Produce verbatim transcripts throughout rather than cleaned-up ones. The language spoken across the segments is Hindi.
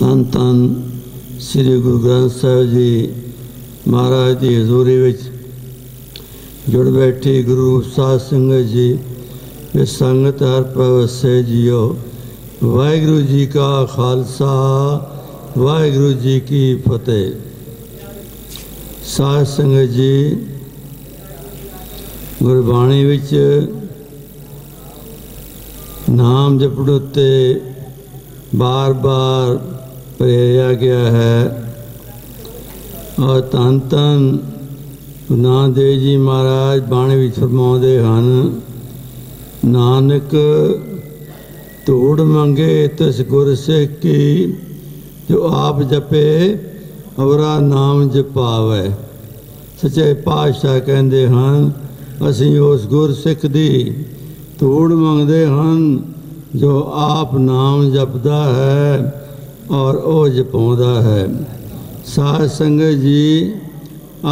धन धन श्री गुरु ग्रंथ साहब जी महाराज की हजूरी विच जुड़ बैठी गुरु साध संगत जी वे संगत हर पासे जियो। वाहिगुरु जी का खालसा वाहिगुरु जी की फतेह। साध संगत जी गुरबाणी विच नाम जपण उत्ते बार बार प्रेरिया गया है और धन धन गुरु नानक देव जी महाराज बाणी विच फरमाउंदे हन, नानक धूड़ मंगे तिस गुर सिख की जो आप जपे अवरा नाम जपावै। सच्चे पातशाह कहंदे हन असीं उस गुर सिख दी धूड़ मंगदे हन जो आप नाम जपदा है और वह जपाउंदा है। साध संगत जी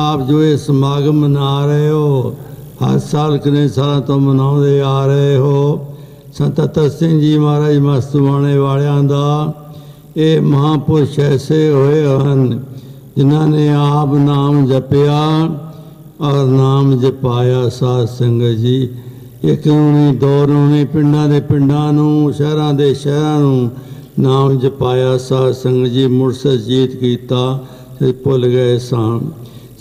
आप जो ये समागम मना रहे हो हर साल कितने सालों तो मनाते आ रहे हो, संत अतर सिंह जी महाराज मस्तवाने वालियां दा ये महापुरुष ऐसे होए हन जिन्हां ने आप नाम जपिया और नाम जपाया। साध संगत जी एक नूनी दो नूनी पिंडां दे पिंडां नूं शहरां दे शहरां नूं नाम जपाया। साध संगत जी मुड़ सचेत कीता ते भुल गए सां।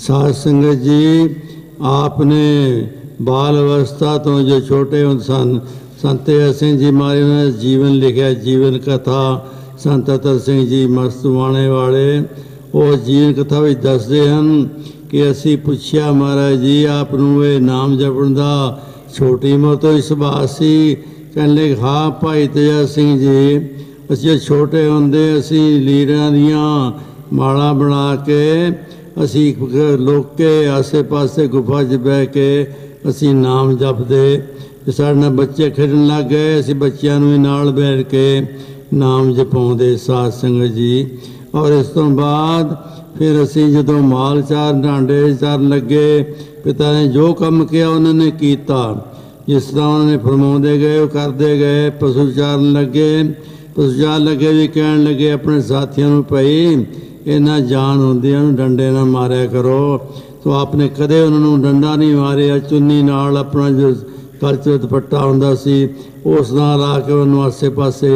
साध संगत जी आपने बाल अवस्था तो जो छोटे हुंदे सन संत असिंह जी महाराज ने जीवन लिखिया, जीवन कथा संत अतर सिंह जी मस्तवाने वाले उस जीवन कथा विच दसदे हन कि असीं पुछिया महाराज जी आप नूं इह नाम जपण दा छोटी उम्र तो ही सुभाव सी? कहण लगे हाँ भाई तेजा सिंह जी असीं छोटे हुंदे असीं लीरां दीआं माला बना के असीं लोक के आसे पासे गुफा च बह के असीं नाम जपदे। साढ़े नाल बच्चे खेडण लग गए असीं बच्चिआं नूं नाल बैठ के नाम जपाउंदे। साध संगत जी और इस तों बाद फिर असीं जदों माल चार डांडे चारन लगे पिता ने जो काम किया उन्होंने किया, जिस तरह उन्होंने फरमाते गए वो करते गए। पशु चारन लगे, पशु चार लगे भी कहन लगे अपने साथियों को भाई इन्ना जान होंदी डंडे ना मारिया करो। तो आपने कदे उन्होंने डंडा नहीं मारिया, चुन्नी नाल अपना जो कल्चर दुपट्टा हुंदा सी उस नाल ला के उन्होंने आसे पासे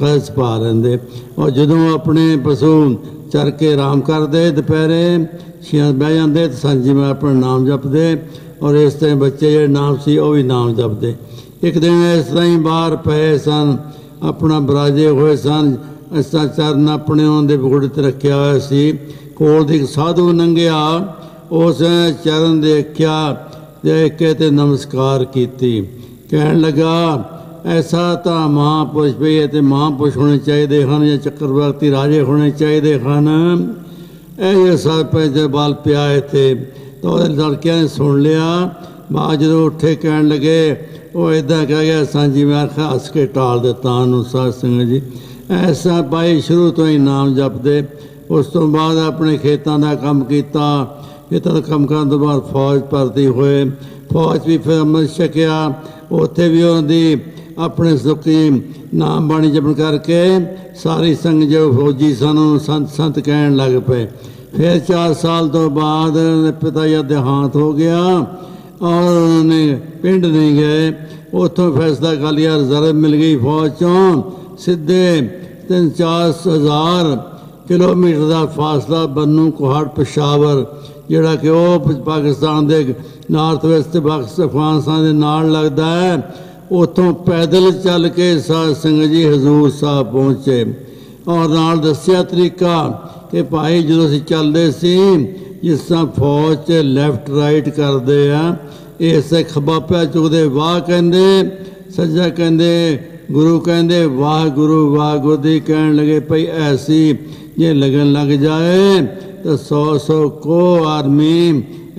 खर्च पा लेंदे। और जदों अपने पशु चर के आराम करते दुपहरे छियां बह जाते तो सांझी मैं अपना नाम जपदे और इस तरह बच्चे जो नाम से वह भी नाम जपते। एक दिन इस तरह ही बाहर पे सन अपना बराजे हुए सन इस तरह चरण अपने उन्होंने गोड़े ते रखा हुआ सी। कोल दी साधु लंघिया उस चरण देखा देख के ते नमस्कार की, कहन लगा ऐसा तो महापुरुष भी है तो महापुरुष होने चाहिए हैं या चक्रवर्ती राजे होने चाहिए हैं। ये सर पर जो बाल प्याए थे तो लड़किया ने सुन लिया। माँ जो उठे कहन लगे वो इदा कह गया सांझी मैं हंस के टाल दिता। साध संगत जी ऐसा भाई शुरू तो ही नाम जपते। उस तो बाद अपने खेतों का काम किया, खेतों का काम करने तो बाद फौज भर्ती हुए, फौज भी फिर अमृत छकिया। उत्थे भी उन्होंने अपने सुखी नाम बाणी जपन करके सारी संघ जो फौजी सन संत संत कहन लग पे। फिर चार साल तो बाद पिता जी देहांत हो गया और उन्होंने पिंड नहीं गए। उतों फैसला कर लिया रिजर्व मिल गई फौज चों, सीधे तीन चार हज़ार किलोमीटर का फासला बन्नू कुहाड़ पेशावर जोड़ा कि वह पाकिस्तान के नार्थ वेस्ट अफगानिस्तान के नाल लगता है, उतों पैदल चल के साध संगत जी हजूर साहब पहुँचे। और नाल दसिया तरीका कि भाई जो असीं चलते सी जिस तरह फौज च लैफ्ट राइट करते हैं इस खब्बा पै चुकते वाह कहते सज्जा कहते गुरु कहते वाह गुरु वाह गुरु दी कहन लगे भाई ऐसी जे लगन लग जाए तो सौ सौ को आदमी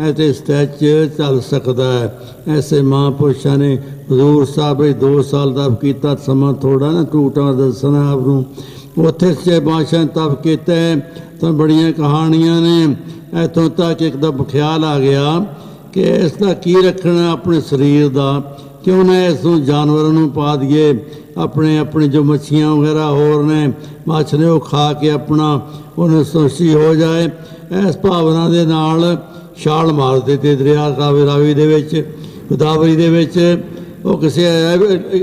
ऐसे स्टैच चल सकता है। ऐसे महापुरुषों ने हजूर साहब दो साल तप किया, समा थोड़ा ना टूटा दर्शन आपू उत्थे सच्चे बादशाह तप किते तो बड़िया कहानियां ने। इतों तक एक दम ख्याल आ गया कि इसका की रखना अपने शरीर का क्यों ना इसू जानवरों को पा दिए अपने अपने जो मच्छियाँ वगैरह होर ने मच्छ ने वो खा के अपना उन्हें सुस्ती हो जाए। इस भावना के नाल छाल मारते थे दरिया रावी रावी दे विच गोदावरी दे विच। वो किसी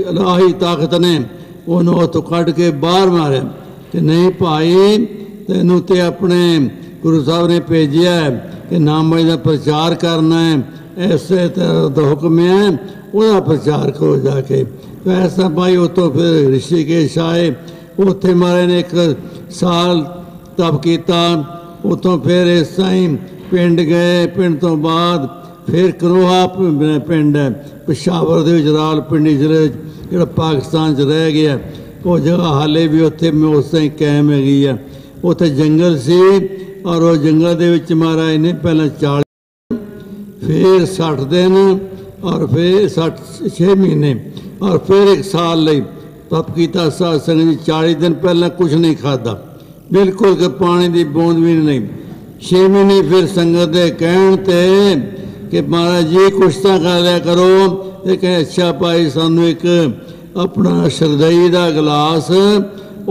इलाही ताकत ने उन्होंने उत्तों कट के बाहर मारे कि नहीं भाई तेनों तो अपने गुरु साहब ने भेजा है कि नामाई का प्रचार करना है, इसे तो हुक्म है वह प्रचार करो जाके। तो ऐसा भाई उतो फिर ऋषिकेश आए, उत्थे महाराज ने एक साल तप किया, उतों फिर इस टाइम पिंड गए। पिंड तो बाद फिर करोहा पिंड है पिशावर के रावलपिंडी जिले जो पाकिस्तान रह गया, वो जगह हाले भी उत्थे में उस टाइम कायम हैगी है। उत्थे जंगल से और वो जंगल के महाराज ने पहले चालीस फिर साठ दिन और फिर साठ छः महीने और फिर एक साल लई तप किया। सत्संग जी चालीस दिन पहले कुछ नहीं खादा, बिल्कुल के पानी की बूंद भी नहीं। छे महीने फिर संगत के कहते कि महाराज जी कुछ तो खा लिया करो, ये कहें अच्छा भाई सानू एक अपना शरदई का गिलास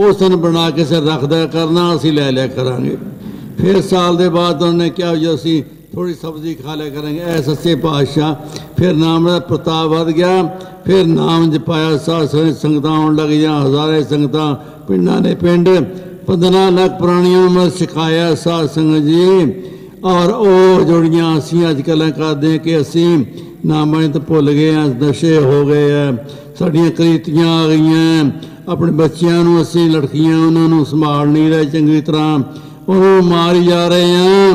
उसन बना के सर रख दिया करना, असी लै लिया करांगे। फिर साल के बाद उन्होंने क्या जो असी थोड़ी सब्जी खा लिया करेंगे। ऐ सच्चे पातशाह फिर नाम का प्रताप बढ़ गया, फिर नाम जपाया, सारे संगत आने लग गई, हजारे संगत पिंडा ने पिंड पंद्रह लाख पुरानी उम्र सिखाया साध संगत जी। और वो जोड़ियाँ असी अजकल करते हैं कि असी नाम तो भुल गए हैं, नशे हो गए हैं, साड़ियाँ क्रीतियाँ आ गई हैं, अपने बच्चों असी लड़कियाँ उन्होंने संभाल नहीं रहे चंगी तरह, उन्होंने मारी जा रहे हैं।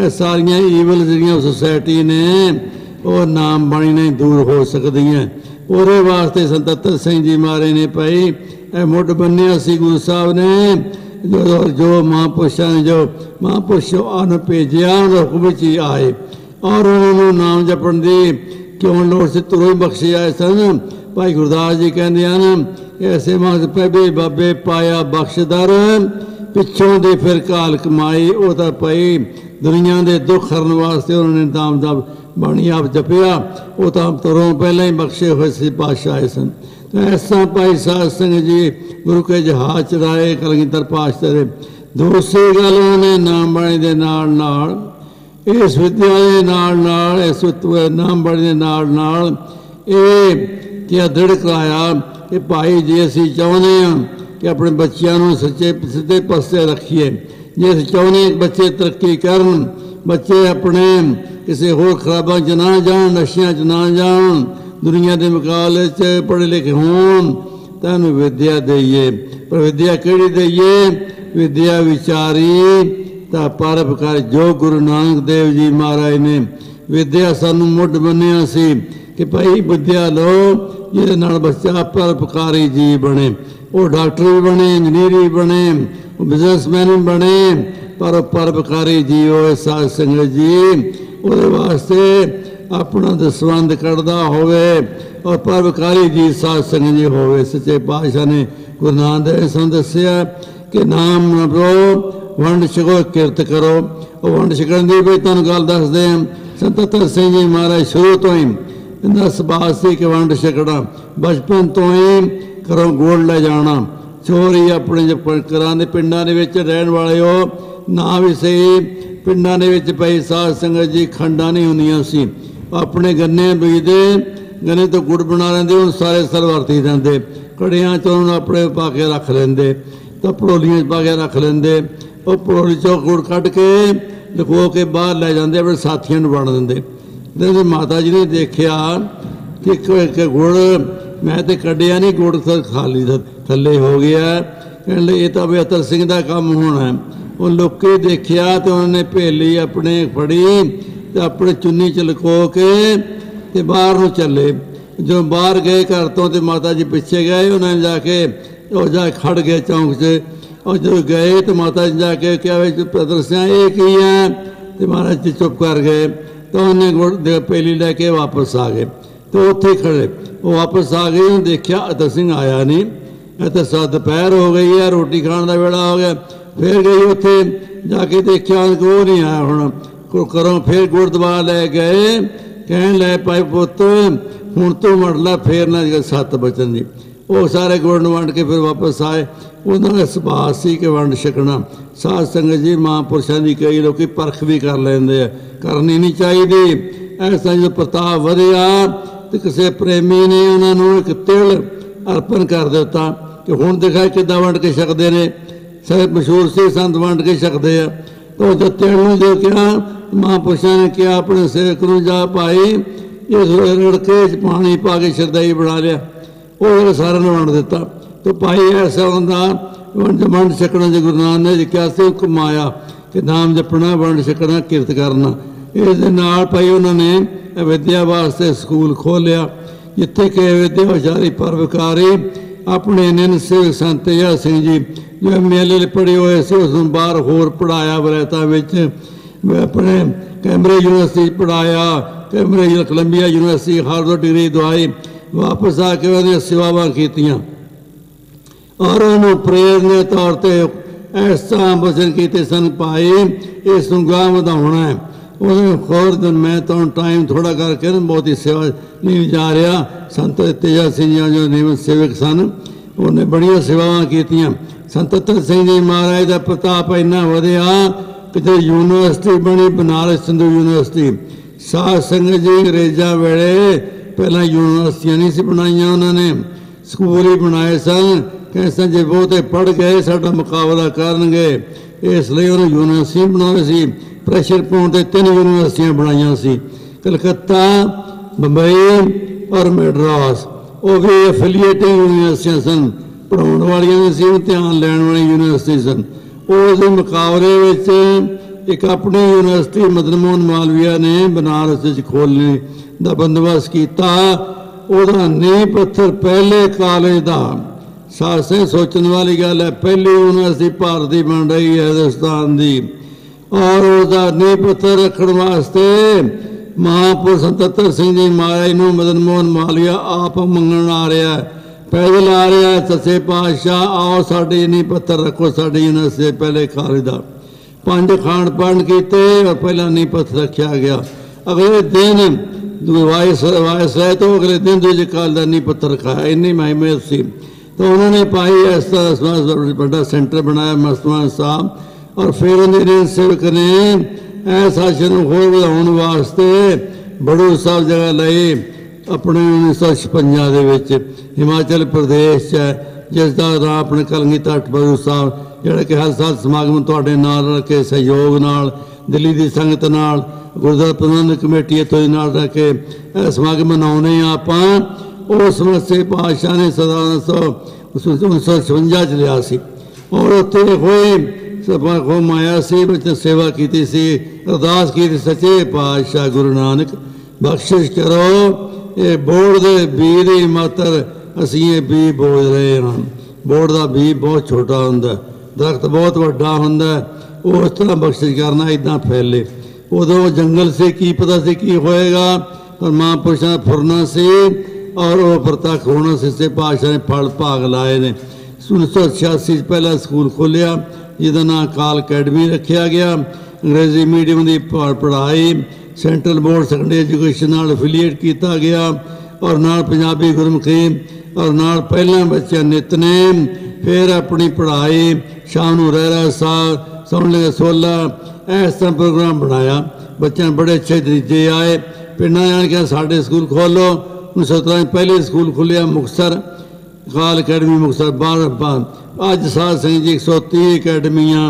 ये सारिया ईवल जो सोसाइटी ने वो नाम बाणी नहीं दूर हो सकती है। और वास्ते संत तत्त सिंह जी मारे ने भाई ए मुठ बने असी गुरु साहब ने जो जो महापुरुषों ने जो महापुरुषों भेजा हुक्म च ही आए और उन्होंने नाम जपण की क्यों लोड़ से तुरों बख्शे आए सन। भाई गुरदास जी कहते हैं ऐसे मां पैबे बाबे पाया बख्शदार पिछों दे फिर काल कमाई। वो तो भाई दुनिया के दुख हरण वास्ते उन्होंने नाम दा बाणी आप जपिया, वो तो आप तुरों पहले ही बख्शे हुए से पातशाह सन। तो ऐसा भाई साध सिंह जी गुरु के जहाज चलाए कलगीधर पातशाह रे। दूसरी गल उन्हें नाम बाणी के नाल नाल इस विद्या के नाल नाल इस नाम बाणी के नाल नाल ये दृढ़ कराया कि भाई जी असी चाहते हाँ कि अपने बच्चों सच्चे सीधे पासे रखिए, जे चाहते बच्चे तरक्की कर, बच्चे अपने किसी होर खराबा च ना जान, नशिया च ना जान, दुनिया के मुकाबले च पढ़े लिखे होन, तुहानूं विद्या देईए। पर विद्या किहड़ी देईए? विद्या विचारी तां परपकार जो गुरु नानक देव जी महाराज ने विद्या सानूं मुढ बन्निया सी कि भाई विद्या लो जिहदे नाल बच्चा परपकारी जी बने, वो डॉक्टर भी बने, इंजीनियर भी बने, बिजनेसमैन भी बने, पर परोपकारी जीव होए। साध संगत जी उहदे वास्ते अपना दसवंध कढ़दा होवे और परोपकारी जी साध संगत जी होवे। सच्चे पातशाह ने गुरु नानक देव सानूं दस्सिया कि नाम जपो वंड छको किरत करो। और वंड छकण दी भी तुहानूं गल दस्सदे हां, संत तत्त सिंह जी महाराज शुरू तो ही इहदा सुभाव सी कि वंड छकणा, बचपन तो ही घरों गोल ले जाना। चोरी अपने घर के पिंडा रहने वाले हो ना भी सही, पिंडा भाई साध संगत जी खंडा नहीं होंदियां सी, अपने गन्ने बीजते, गन्ने तो गुड़ बना लेंदे, उन सारे साल वरती जाते, घड़ियां च उन्होंने अपने पा के रख लेंदे, तो पड़ोलियां पा के रख लेंदे, और पड़ोली चो गुड़ कट के लुको के बाहर लै जाते, अपने साथियों को बंड दिंदे। माता जी ने देखा कि गुड़ मैं तो कढ़िया नहीं, गुड़ सर खाली थले हो गया, कहने ये तो बेहतर सिंह का काम होना है। वो लोग देखा तो उन्होंने भेली अपने फड़ी तो अपने चुन्नी च लुको के तो बाहर को चले। जो बाहर गए घर तो माता जी पिछे गए, उन्होंने जाके और जा खड़ गए चौंक से। और जो गए तो माता जी जाके क्या बेहतर सिंह ये की है, तो महाराज जी चुप कर गए, तो उन्हें गुड़ पेली लैके वापस आ गए। तो उत्थे खड़े वो वापस आ गए, उन्हें देखा अतर सिंह आया नहीं, इतने साथ दोपहर हो गई है, रोटी खाने का वेला हो गया। फिर गई उत्थे जाके देखा वो नहीं आया, हुण घरों फिर गुड़ दबा लै गए, कहन लै भाई पुत हूँ तू वंड ला फिर ना जो सत्त बचन जी। वो सारे गुण वंड के फिर वापस आए। उन्होंने सुभाव सी के वंड छकना। साध संगत जी महापुरुषों की कई लोग परख भी कर लेंगे, करनी नहीं चाहिए। ऐसा जो प्रताप वधिया तो किसी प्रेमी ने उन्होंने एक तिल अर्पण कर दिता कि हुण दिखाए किद्दां वंड के छकदे ने। सारे मशहूर से संत वंड के छकदे आ। तो जो तिल नूं जो कहा महापुरुषों ने कहा अपने सेवक नूं जा भाई इस रड़के पानी पा के शरदाई बना लिया, वो सारे ने वंड दिता। तो भाई ऐसा होंदा वंड वंड छकना जो गुरु नानक ने क्या से हुक्म आया कि नाम जपना, वंड छकना, किरत करना। इस भाई उन्होंने अविद्या वास्ते स्कूल खोलिया जिथे कि अविद्या विचारी परवकारी अपने निन सिंह संत जय सिंह जी जो मेले पढ़े हुए से उस बार होर पढ़ाया। वलैता अपने कैम्ब्रिज यूनिवर्सिटी पढ़ाया, Cambridge Columbia University Harvard degree दवाई। वापस आके उन्होंने सेवावान कीतियां और उन्होंने प्रेरक के तौर पर ऐसा वचन किए सन भाई इस गांह वधाउणा है। उन्होंने खोर दिन मैं तो टाइम थोड़ा करके बहुत ही सेवा नहीं जा रहा। संत तेजा सिंह जी जो नियमित सेवक सन उन्हें बड़िया सेवावान कीतियां। संत तेजा सिंह जी महाराज का प्रताप इन्ना वधिया कि जो यूनिवर्सिटी बनी बनारस हिंदू यूनिवर्सिटी। साध संगत जी अंग्रेजा वेले पहला यूनिवर्सिटियां नहीं सी बनाइया, उन्होंने स्कूल ही बनाए सन। कैसे जो बहुते पढ़ गए साडा मुकाबला करनगे, इसलिए उन्हें यूनिवर्सिटी बनाई सी। प्रेशर पाने से तीन यूनिवर्सिटियां बनाइया सी, कलकत्ता, बंबई और मैड्रास। वो भी एफिलिएटिव यूनिवर्सिटियां सन, पढ़ाने वाली सी, ध्यान लैन वाली यूनिवर्सिटी सन। उस मुकाबले एक अपनी यूनिवर्सिटी मदनमोहन मालविया ने बनारस खोलने का बंदोबस्त किया। उसका नींह पत्थर पहले कॉलेज का सासे सोचने वाली गल है। पहली यूनिवर्सिटी भारत की बन रही है हिंदुस्तान की, और उसका नींह पत्थर रखने वास्ते महापुरुष तत्तर सिंह जी महाराज नूं मदन मोहन मालविया आप मंगण आ रहा है, पैदल आ रहा है। सच्चे पातशाह आओ साढ़े नींह पत्थर रखो साढ़ी यूनिवर्सिटी पहले खाली दा। पंज खान पान किए और पहला नींह पत्थर रखा गया। अगले दिन वायस वायस रहे तो अगले दिन दूजे काल का नींह पत्थर रखाया। इन्नी महिमा सी। तो उन्होंने भाई इस तरह बड़ा सेंटर बनाया मस्तमान साहब। और फिर उन्हें सेवक ने इस आशा को होर बढ़ाने वास्ते बड़ू साहब जगह लाई अपने उन्नीस सौ छपंजा के हिमाचल प्रदेश है, जिसका नाम अपने कलंगी तट बड़ू साहब जोड़ा कि हर साल समागम थोड़े नाल रख के सहयोग नाल दिल्ली की संगत नाल गुरुद्वारा प्रबंधक कमेटी इतों रख के समागम मनाने आप। उस मसे पातशाह ने सदा सौ उन्नीस सौ छपंजा च लिया सी और उत्थे होए सभा को माया से सेवा की सी, अरदास की सच्चे पातशाह गुरु नानक बख्शिश करो, ये बोर्ड के बी की मात्र असी ये बी बोझ रहे हैं। बोर्ड का बी बहुत छोटा होंदा, दरख्त बहुत वड्डा होंदा, उस तरह बख्शिश करना इदा फैले। उदों जंगल से की पता से की होएगा, पर महापुरुषां फुरना से और वह प्रतक होना। सच्चे पातशाह ने फल भाग लाए ने। उन्नीस सौ छियासी पहला स्कूल खोलिया जिसका नाम काल अकैडमी रखा गया। अंग्रेजी मीडियम की पढ़ाई central board secondary education affiliate किया गया और नाल पंजाबी गुरमुखी और नाल पहला बच्चा नितनेम। फिर अपनी पढ़ाई शाम को रह रहा साह सामने सोला इस तरह प्रोग्राम बनाया। बच्चों बड़े अच्छे नतीजे आए। पिंड क्या साढ़े स्कूल खोलो। उन्नीस सौ त्रह पहले स्कूल खुलिया मुक्तसर, काल अकैडमी मुक्तसर बार बार। अज साध सिंह जी एक सौ तीह अकैडमियाँ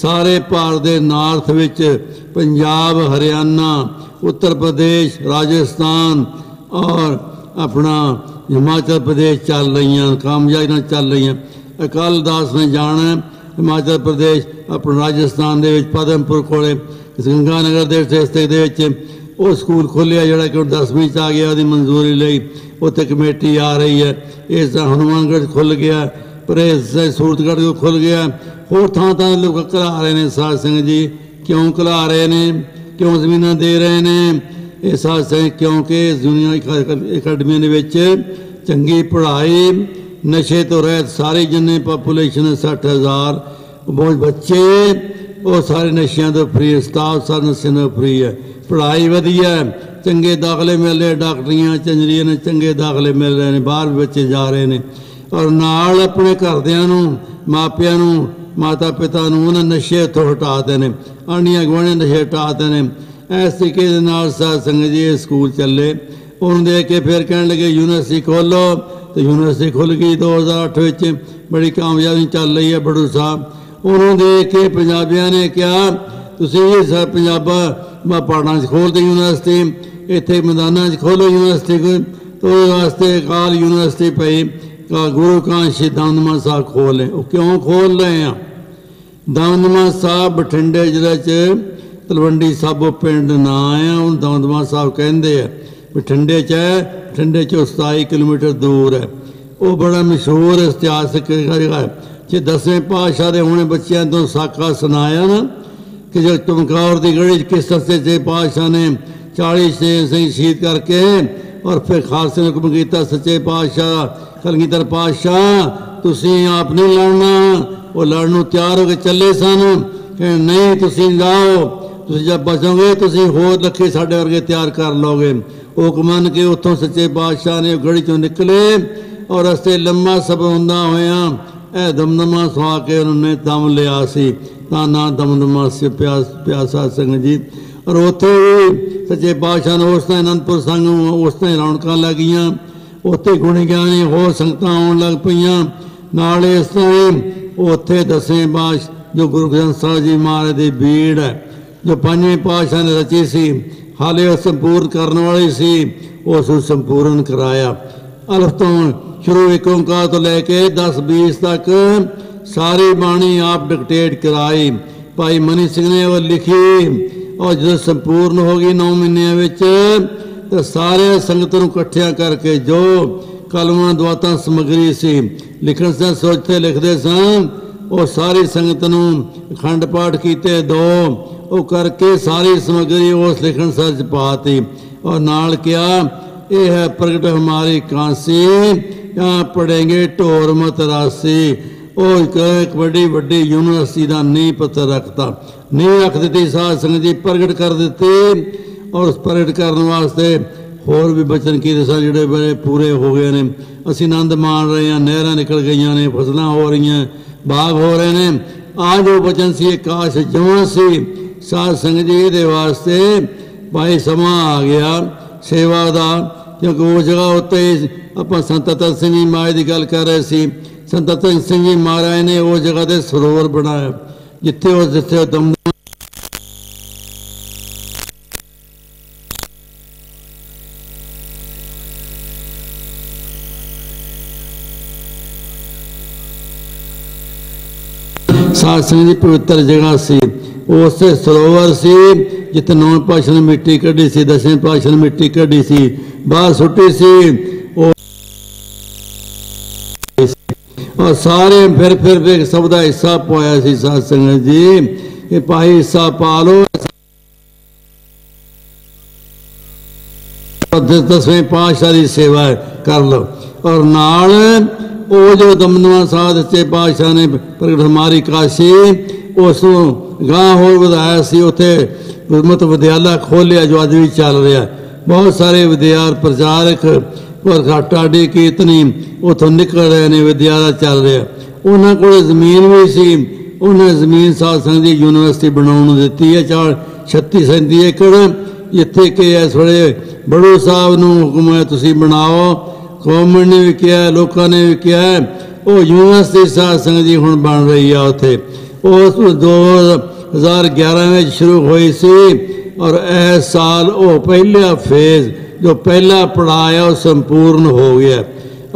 सारे भारत के नार्थ विच पंजाब, हरियाणा, उत्तर प्रदेश, राजस्थान और अपना हिमाचल प्रदेश चल रही हैं, कामयाबी नाल चल रही हैं। अकाल दास ने जाना हिमाचल प्रदेश अपना राजस्थान के पदमपुर कोले गंगानगर दे स्थित वो स्कूल खोलिया जोड़ा कि दसवीं आ गया। वो मंजूरी ली उत्तर कमेटी आ रही है। इस तरह हनुमानगढ़ खुल गया, परहेज सूरतगढ़ को खुल गया। होर थान थान लोग घला रहे हैं। साध सिंह जी क्यों घला रहे हैं, क्यों जमीन दे रहे हैं? ये साध सिंह क्योंकि जूनियर अकैडमी चंकी पढ़ाई, नशे तो रहत। सारी जिन्नी पापूलेशन सठ हज़ार बहुत बच्चे वो सारे नशे तो फ्री, स्टाफ सारे नशे तो फ्री है, पढ़ाई वधिया है। चंगे दाखले मिल रहे, डॉक्टरियाँ इंजीनियर ने चंगे दाखले मिल रहे हैं, बाहर बच्चे जा रहे हैं और नाल अपने घरद्यानू मापिया माता पिता उन्होंने नशे तो हटा देने, आढ़ियाँ गुआढ़ियाँ नशे हटा देने। इस तरीके साध संगत जी स्कूल चले, उन्होंने देख के फिर कह लगे यूनिवर्सिटी खोलो, तो यूनिवर्सिटी खुल गई दो हज़ार अठ में, बड़ी कामयाबी चल रही है बड़ू साहब। उन्होंने देख के पंजाबियों ने कहा तुसीं सर पंजाबा मैं पहाड़ां खोल दे यूनिवर्सिटी, इत्थे मैदानां खोलो यूनिवर्सिटी। तो वास्ते अकाल यूनिवर्सिटी पई गुरु कांत दमदमा साहब खोलें। क्यों खोल रहे हैं? दमदमा साहब बठिंडे जिले च तलवंडी साबो पिंड ना है, उन दमदमा साहब कहते हैं बठिंडे च है, बठिंडे चो सताई किलोमीटर दूर है। वह बड़ा मशहूर इतिहासक जगह है जे दसवें पातशाह के हुणे बच्चों तो साका सुनाया ना कि जो चमकौर की गढ़ी किस सस्ते से पातशाह ने चालीस सिंह शहीद करके और फिर खालसे ने हुक्म किया सच्चे पातशाह कलगीधर पातशाह तुसी आप नहीं लड़ना, वो लड़नों तैयार होकर चले सन, कह नहीं तुसी जाओ, तुसी जब बचोगे तुसी होर लखे साढ़े वर्गे तैयार कर लोगे। हुक्म मन के उतों सच्चे पातशाह ने गढ़ी चो निकले और रस्ते लम्बा सफर होंदा होया ए दमदमा सुहा के उन्होंने दम लिया सी, ना दमदमा से प्यास प्यासा संघ जी। और उत्थे भी सच्चे पातशाह ने उस आनंदपुर संघ उस रौनक लग गई, उत्थे गुणी ज्ञानी होर संगत आने लग पईयां। नाल इस तरह उत्थे दसवें पातशाह जो गुरु ग्रंथ साहब जी महाराज की भीड़ है जो पंजवें पातशाह ने रची सी, हाले वह संपूर्ण करने वाली सी, उस संपूर्ण कराया। अल्फ तो शुरू एक ओंकार तो लैके दस बीस तक सारी बाणी आप डिक्टेट कराई भाई मनी सिंह ने, वो लिखी और जो संपूर्ण हो गई नौ महीनों तो सारे संगत को इकट्ठिया करके जो कलमा दुआता समग्री सी लिखन सन सोचते लिखते सन और सारी संगत नूं अखंड पाठ किए दो वो करके सारी समग्री उस लिखन सर च पाती और नाल क्या ये है प्रगट हमारी कांसी यहाँ पढ़ेंगे ढोर मत रासी। और एक बड़ी बड़ी यूनिवर्सिटी का नींह पत्थर रखता, नींह रख दी साध संगत जी प्रगट कर दिते और उस प्रगट करने वास्ते होर भी बचन किए सन जिहड़े बड़े पूरे हो गए ने। असीं आनंद माण रहे हैं, नहरां निकल गई ने, फसलां हो रही हैं, बाग हो रहे हैं। आ जो बचन सी काश जवां सी साध संगत जी दे वास्ते भाई समा आ गया सेवा का, क्योंकि वो जगह उत्ते आपां संत रतन सिंह जी महाराज की गल कर रहे सी। संत रतन सिंह जी महाराज ने उस जगह से सरोवर बनाया जिथे उस जिथे दमदमा साध संगत जी पवित्र जगह सी, उस सरोवर सी जिथे नौवें पातशाह ने मिट्टी कढ़ी सी, दसवें पातशाह ने मिट्टी कढ़ी सी, बाहर सुट्टी सी और सारे फिर फिर फिर सब का हिस्सा पाया सी। साध संगत जी कि भाई हिस्सा पा लो, दसवें पातशाह की सेवा कर लो। और नाल वो जो दमदमा साध सच्चे पातशाह ने प्रगट हमारी काशी उस गांह होर वधाया सी, उत्थे गुरमत विद्यालय खोलिया जो अज भी चल रहा है। बहुत सारे विद्यार्थी प्रचारक और घाटाडी कीर्तनी उतों निकल रहे हैं, विद्यालय चल रहा। उन्होंने को जमीन भी सी, उन्हें जमीन साध संगत जी यूनिवर्सिटी बनाने दी है चार छत्तीस सैंती एकड़, जिथे कि इस वे बड़ू साहब न हुक्म है तुम बनाओ। गौरमेंट ने भी किया, लोगों ने भी किया, वो यूनिवर्सिटी साध संगत जी हुण बन रही है। उत्थे उस दो हज़ार ग्यारह में शुरू हुई सी और इस साल वो पहला फेज़ जो पहला पढ़ाया वह संपूर्ण हो गया।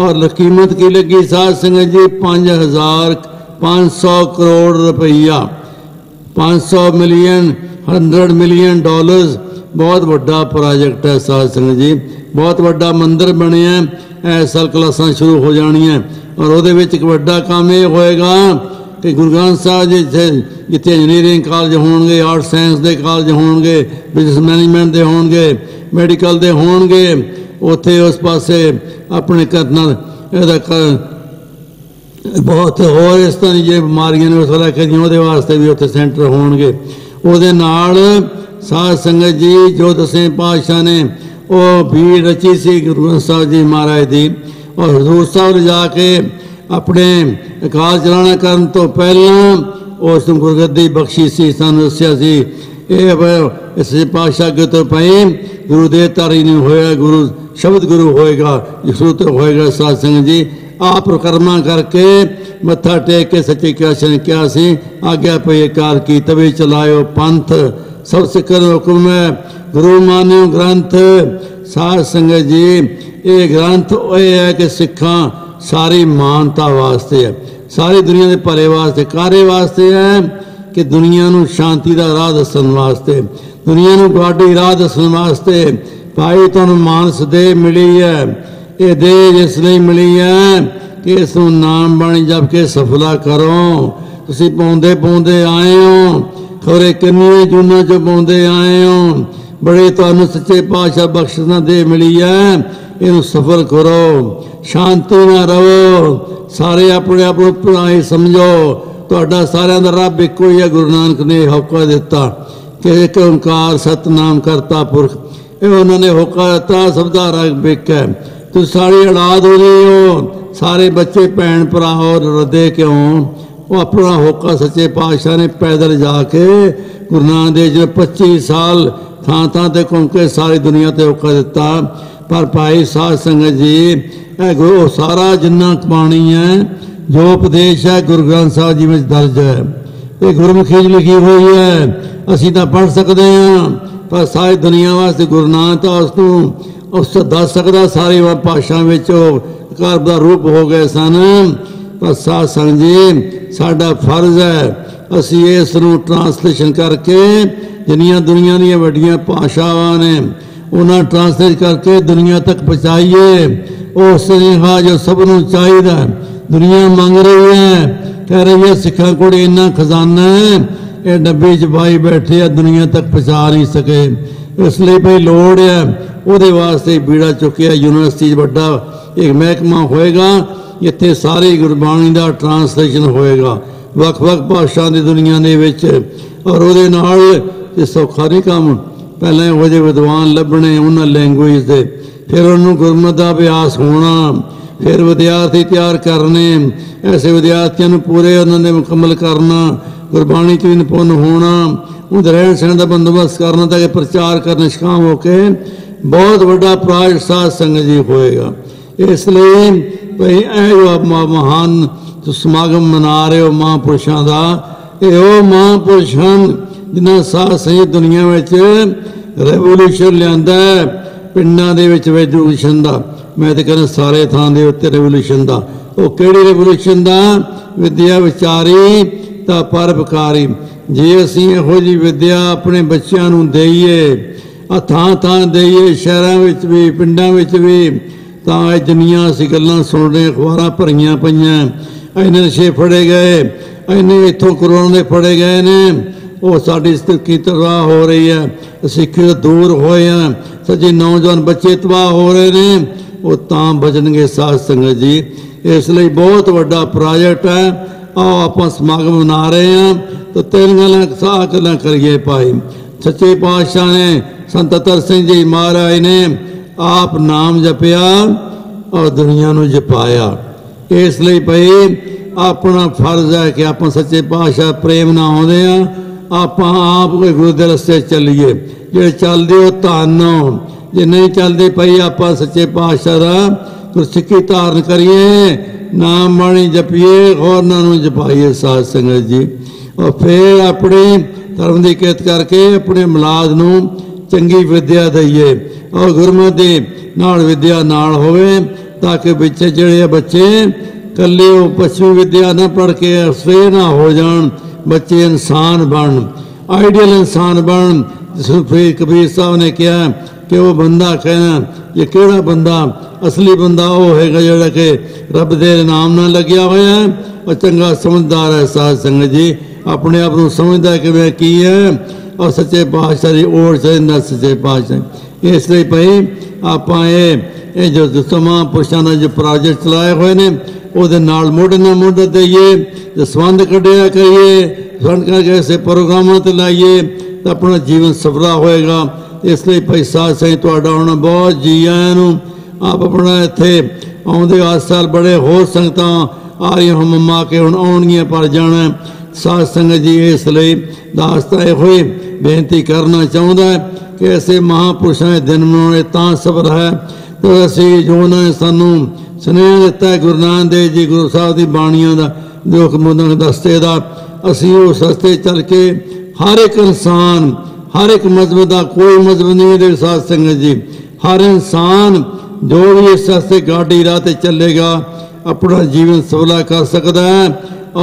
और कीमत की लगी साध संगत जी पाँच हज़ार पाँच सौ करोड़ रुपया, पाँच सौ मिलियन हंड्रड मिलियन डॉलर्स। बहुत बड़ा प्रोजेक्ट है साध संगत जी, बहुत बड़ा मंदिर बने है, इस साल क्लासा शुरू हो जानी है। और वो एक बड़ा काम यह होएगा कि गुरु ग्रंथ साहब जी जिथे इंजीनियरिंग कॉलेज होंगे, आर्ट साइंस के कॉलेज होंगे, बिजनेस मैनेजमेंट के होंगे, मेडिकल के होंगे, उत्थे उस पासे अपने करना बहुत होर इस तरह जो बीमारियां ने उस वास्ते भी उत्थे सेंटर होंगे। उसदे नाल साध संगत जी जो दसें पातशाह ने वो भीड़ रची सी गुरु ग्रंथ साहब जी महाराज दी और हजूर साहब जाके अपने अकाल चलाना करन तो पहला उस गुरगद्दी बख्शी सी सानू दस्या सी इस पातशाह के तो पाई गुरुदेव तारी नहीं होया गुरु शब्द गुरु होएगा जिसू तो होएगा। साध संगत जी आप परिक्रमा करके मत्था टेक के सच्चे पातशाह ने कहा सी आज्ञा पई कार की तभी चलायो पंथ सब सिखर हुक्म है गुरु मान्यो ग्रंथ। साध संगत जी ये ग्रंथ ये है कि सिखा सारी मानता वास्ते है सारी दुनिया के भले वास्ते कार्य वास्ते है कि दुनिया को शांति का राह दसन वास्ते दुनिया को गाढ़ी राह दसन वास्ते भाई तुहानू मानस देह मिली है ये देह इसलिए मिली है कि इस नाम बाणी जप के सफला करो तुसीं पाउंदे पाउंदे आए हो खबरे किन्नियां जूनां चो पाउंदे आए हो बड़े तुहानू सच्चे पातशाह बख्शिश ना दे मिली है इनू सफल करो शांति ना रहो सारे अपने आप को भराए समझो तुहाडा सारिआं दा रब इक्को ही है। गुरु नानक ने होका दिता कि इक ओंकार सतनाम करता पुरख ये उन्होंने होका दिता सबदा रब इक है तुम सारी औलाद हो रही हो सारे बच्चे भैन भरा हो रदे क्यों वो अपना होका सच्चे पातशाह ने पैदल जाके गुरु नानक देव जी ने पच्ची साल थां थां ते घूम के सारी दुनिया ते होका दिता। पर भाई साध संगत जी ए गुरु सारा जिन्ना कमाणी है जो उपदेश है गुरु ग्रंथ साहब जी में दर्ज है ये गुरमुखी लिखी हुई है असी तो पढ़ सकते हैं पर सारी दुनिया वास्ते गुरु नानक तो उसनू उस दस सकता सारी भाषा में कार का रूप हो गए सन। पर साध संगत जी साडा फर्ज है असी इसनू ट्रांसलेशन करके जिन्नियां दुनिया दी वड्डियां भाषावां ने उन्हें ट्रांसलेट करके दुनिया तक पहुँचाइए और सुनेहा जो सबनों चाहिए दुनिया मंग रही है कह रही है सिखा को इन्ना खजाना है ये डब्बे छपाई बैठे है दुनिया तक पहुँचा नहीं सके इसलिए भाई लोड़ है वो वास्ते बीड़ा चुकिया यूनिवर्सिटी बड़ा एक महकमा होएगा इतने सारी गुरबाणी का ट्रांसलेशन होएगा वक् वक् भाषा की दुनिया के और वो सौखा नहीं काम पहले वो जे विद्वान लभने उन्होंने लैंगुएज के फिर उन्होंने गुरमत का अभ्यास होना फिर विद्यार्थी तैयार करने ऐसे विद्यार्थियों पूरे उन्होंने मुकम्मल करना गुरबाणी च भी निपुण होना उनके रहन सहन का बंदोबस्त करना ताकि प्रचार करने शाम होके बहुत बड़ा प्राज साध संगत जी होएगा। इसलिए भाई ए महान समागम मना रहे हो महापुरुषों का यो महापुरुष जिन्हें साध संगत दुनिया में रेवोल्यूशन लिया पिंडा रेवोल्यूशन का मैं तो कहना सारे थान के उत्ते रेवोल्यूशन का वो किहड़ी रेवोल्यूशन का विद्या विचारी ता परोपकारी जे असी इहो जी विद्या अपने बच्चों को देईए थां थां देईए शहरों में भी पिंडा में भी तो जिन्नियां असी गल्लां सुन रहे अखबारां भरियां पईआं इन्ने नशे फड़े गए इन्ने इत्थों करोड़ों फड़े गए ने और साड़ी स्थिति तबाह हो रही है सिख दूर होए हैं सच्चे नौजवान बच्चे तबाह हो रहे हैं वो तां बचणगे। साध संगत जी इसलिए बहुत वड्डा प्रोजेक्ट है आओ आप समागम मना रहे हैं तो तीन गल्लां साह गल्लां करिए भाई सच्चे पातशाह ने संत अतर सिंह जी महाराज ने आप नाम जपिया और दुनिया नूं जपाया इसलिए भाई अपना फर्ज है कि आप सच्चे पातशाह प्रेम ना आउंदे आ आप आप गुरु के रस्ते चलीए जो चलते हो धन हो जो नहीं चलते भाई आप सच्चे पातशाह का गुरसिक्खी धारण करिए नाम बाणी जपिए और उन्होंने जपाइए। साध संगत जी और फिर अपने धर्म की किरत करके अपने मुलाद को चंगी विद्या दईए और गुरमति नाल विद्या नाल होवे ताकि विच जिहड़े बच्चे कल्ले पश्चिमी विद्या ना पढ़ के असफे ना हो जान बच्चे इंसान बन आइडियल इंसान बन जिसमें फिर कबीर साहब ने कहा कि वो बंदा कहना ये केड़ा बंदा असली बंदा वो हैगा जोड़ा कि रब दे नाम ना लग्या होया है और चंगा समझदार है। साध संगत जी अपने आप को समझदा कि मैं की है और सच्चे पातशाह की ओर चलना सच्चे पातशाह इसलिए भाई आप जो समां पुरुषों ने जो प्रोजेक्ट चलाए हुए हैं ਉਹਦੇ ਨਾਲ ਮੋਢੇ ਨਾਲ ਮੋਢਾ ਦਈਏ ਤੇ ਸੰਬੰਧ ਕੱਢਿਆ ਕਰੀਏ ਸੰਬੰਧ ਕਰਕੇ ਐਸੇ ਪ੍ਰੋਗਰਾਮਾਂ ਤੇ ਲਾਈਏ तो अपना जीवन सफला होएगा। इसलिए भाई साहब सही तुहाडा आउणा बहुत जी आया नूं। आप अपना इत्थे आउंदे हर साल बड़े होर संगतां आ रही हम मां के हुण आउणगियां पर जाना साध संगत जी। इसलिए दासता इहो बेनती करना चाहुंदा है कि ऐसे महापुरुषां दे दिन मनाउणे तां सबर है तो असीं जो उन्हां ने सानूं सुनेह दिता है गुरु नानक देव जी गुरु साहब दी बाणियां दा दुख मुदन दस्ते दा असीं उस रस्ते चल के हर एक इंसान हर एक मजहब का कोई मजहब नहीं है। साध संगत जी हर इंसान जो भी इस रस्ते गाड़ी राह चलेगा अपना जीवन सफला कर सकता है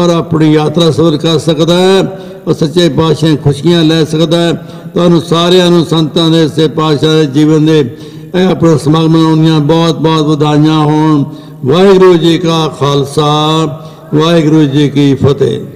और अपनी यात्रा सफल कर सकता है और सच्चे पातशाह खुशियां ले सकता है। तो सारू संतां दे सच्चे पातशाह जीवन दे अपना समागम मनाउणियां बहुत बहुत बधाइयां होण। वाहिगुरू जी का खालसा वाहिगुरू जी की फतेह।